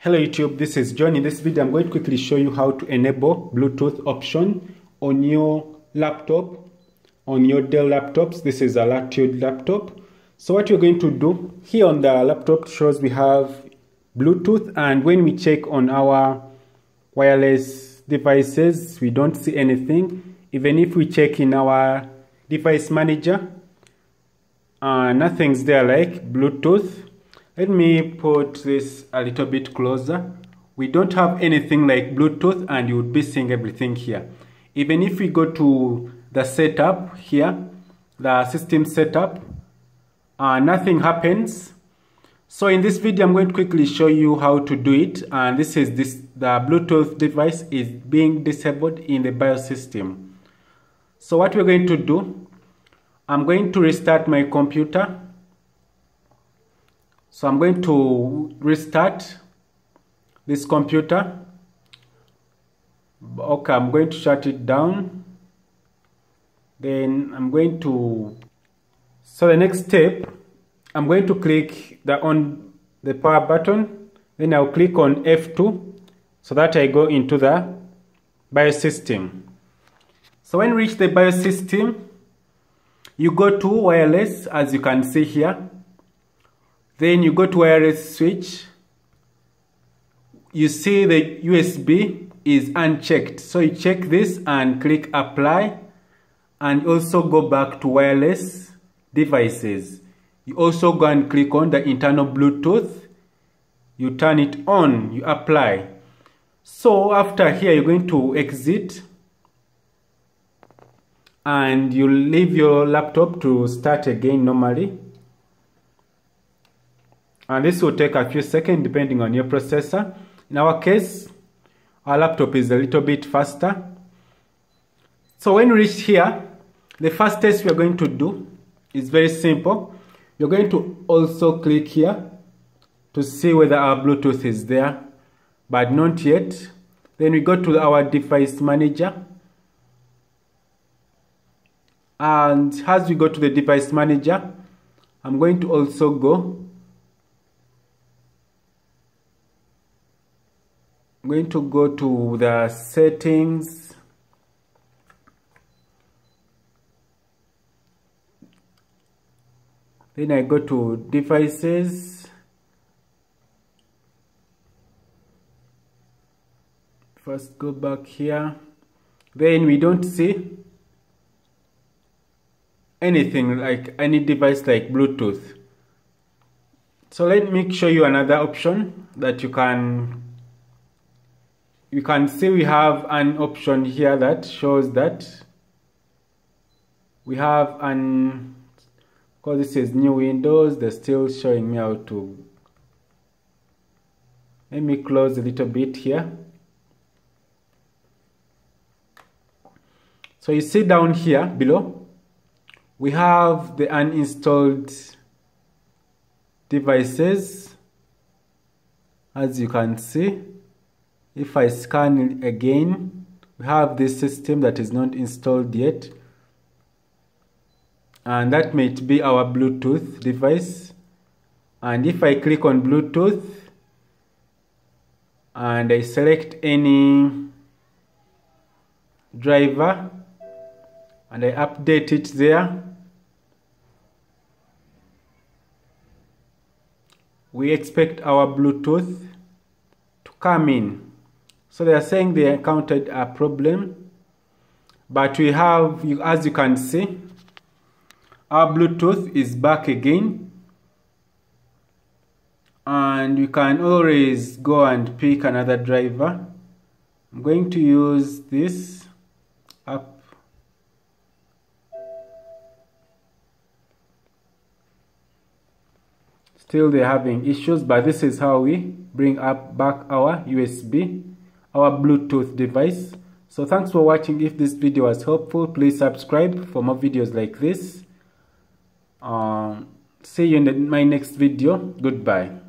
Hello YouTube, this is John. In this video I'm going to quickly show you how to enable Bluetooth option on your laptop, on your Dell laptops. This is a Latitude laptop. So what you're going to do, here on the laptop shows we have Bluetooth, and when we check on our wireless devices we don't see anything. Even if we check in our Device Manager, nothing's there like Bluetooth. Let me put this a little bit closer. We don't have anything like Bluetooth and you would be seeing everything here. Even if we go to the setup here, the system setup, nothing happens. So in this video I'm going to quickly show you how to do it. And this is the Bluetooth device is being disabled in the BIOS system. So what we're going to do, I'm going to restart my computer. So I'm going to restart this computer. Okay, I'm going to shut it down. Then I'm going to, so the next step, I'm going to click on the power button. Then I'll click on F2 so that I go into the BIOS system. So when you reach the BIOS system, you go to wireless, as you can see here. Then you go to wireless switch. You see the USB is unchecked. So you check this and click apply, and also go back to wireless devices. You also go and click on the internal Bluetooth. You turn it on, you apply. So after here you're going to exit and you leave your laptop to start again normally. And this will take a few seconds depending on your processor. In our case, our laptop is a little bit faster. So when you reach here, the first test we are going to do is very simple. You're going to also click here to see whether our Bluetooth is there, but not yet. Then we go to our Device Manager. And as we go to the Device Manager, I'm going to also go to the settings, then I go to devices, first go back here, then we don't see anything like any device like Bluetooth. So let me show you another option that you can see. We have an option here that shows that we have an, because this is new windows, they're still showing me how to, let me close a little bit here. So you see down here below we have the uninstalled devices, as you can see. If I scan again, we have this system that is not installed yet, and that might be our Bluetooth device. And if I click on Bluetooth and I select any driver and I update it there, we expect our Bluetooth to come in. So they are saying they encountered a problem, but we have, as you can see, our Bluetooth is back again, and you can always go and pick another driver. I'm going to use this app. Still they're having issues, but this is how we bring back our USB. Our Bluetooth device. So thanks for watching. If this video was helpful, please subscribe for more videos like this. See you in my next video. Goodbye.